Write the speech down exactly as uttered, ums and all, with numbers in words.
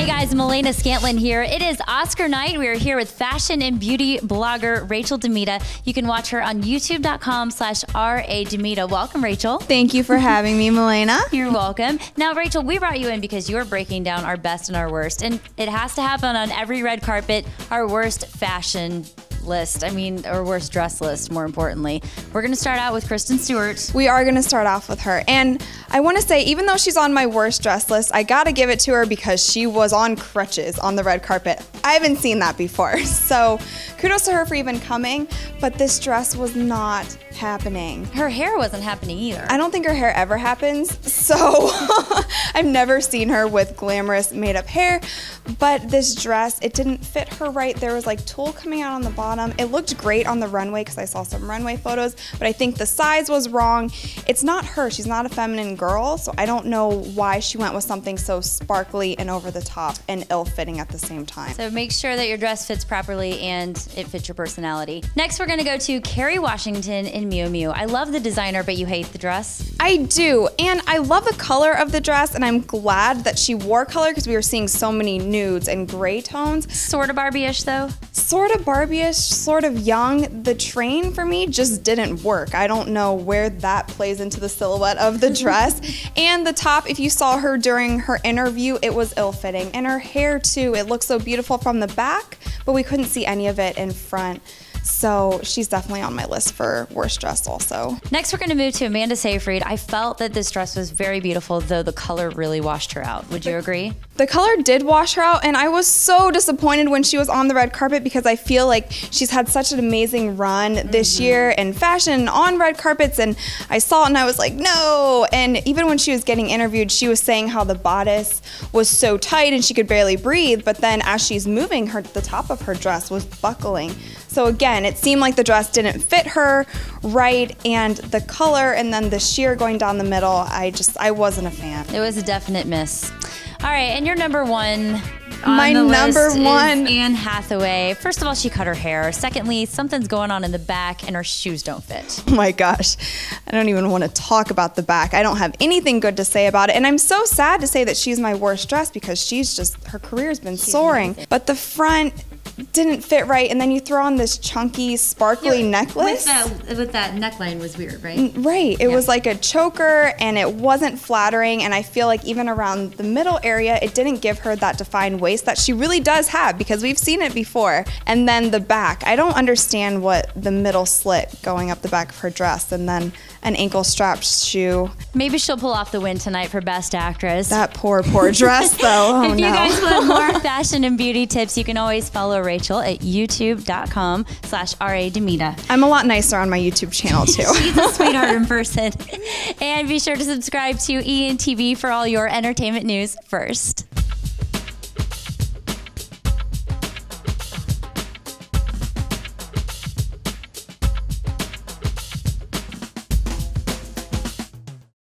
Hey guys, Melana Scantlin here. It is Oscar night. We are here with fashion and beauty blogger Rachel Demita. You can watch her on youtube dot com slash R A Demita. Welcome, Rachel. Thank you for having me, Melana. You're welcome. Now, Rachel, we brought you in because you're breaking down our best and our worst, and it has to happen on every red carpet, our worst fashion list. I mean, or worst dress list, more importantly. We're going to start out with Kristen Stewart. We are going to start off with her. And I want to say, even though she's on my worst dress list, I got to give it to her because she was on crutches on the red carpet. I haven't seen that before. So kudos to her for even coming. But this dress was not happening. Her hair wasn't happening either. I don't think her hair ever happens. So I've never seen her with glamorous made up hair. But this dress, it didn't fit her right. There was like tulle coming out on the bottom. It looked great on the runway because I saw some runway photos, but I think the size was wrong. It's not her. She's not a feminine girl, so I don't know why she went with something so sparkly and over the top and ill-fitting at the same time. So make sure that your dress fits properly and it fits your personality. Next, we're going to go to Kerry Washington in Miu Miu. I love the designer, but you hate the dress? I do, and I love the color of the dress, and I'm glad that she wore color because we were seeing so many nudes and gray tones. Sort of Barbie-ish, though? Sort of Barbie-ish. Sort of young. The train for me just didn't work. I don't know where that plays into the silhouette of the dress. And the top, if you saw her during her interview, it was ill-fitting. And her hair too, it looked so beautiful from the back, but we couldn't see any of it in front. So she's definitely on my list for worst dress also. Next, we're going to move to Amanda Seyfried. I felt that this dress was very beautiful, though the color really washed her out. Would you agree? The color did wash her out, and I was so disappointed when she was on the red carpet because I feel like she's had such an amazing run this mm-hmm. year in fashion on red carpets, and I saw it and I was like, no. And even when she was getting interviewed, she was saying how the bodice was so tight and she could barely breathe, but then as she's moving, her, the top of her dress was buckling. So again, And it seemed like the dress didn't fit her right, and the color and then the sheer going down the middle, I just, I wasn't a fan. It was a definite miss. All right, and your number one on My the number list one is Anne Hathaway. First of all, she cut her hair. Secondly, something's going on in the back and her shoes don't fit. Oh my gosh, I don't even want to talk about the back. I don't have anything good to say about it, and I'm so sad to say that she's my worst dress because she's just, her career's been she's soaring. Amazing. But the front didn't fit right, and then you throw on this chunky, sparkly yeah, necklace. With that, with that neckline was weird, right? Right. It yeah. was like a choker, and it wasn't flattering, and I feel like even around the middle area, it didn't give her that defined waist that she really does have, because we've seen it before. And then the back. I don't understand what the middle slit going up the back of her dress, and then an ankle strap shoe. Maybe she'll pull off the win tonight for Best Actress. That poor, poor dress, though. Oh, if you no. guys want more fashion and beauty tips, you can always follow Rachel at youtube dot com slash R A Demita. I'm a lot nicer on my YouTube channel too. She's a sweetheart in person. And be sure to subscribe to E N T V for all your entertainment news first.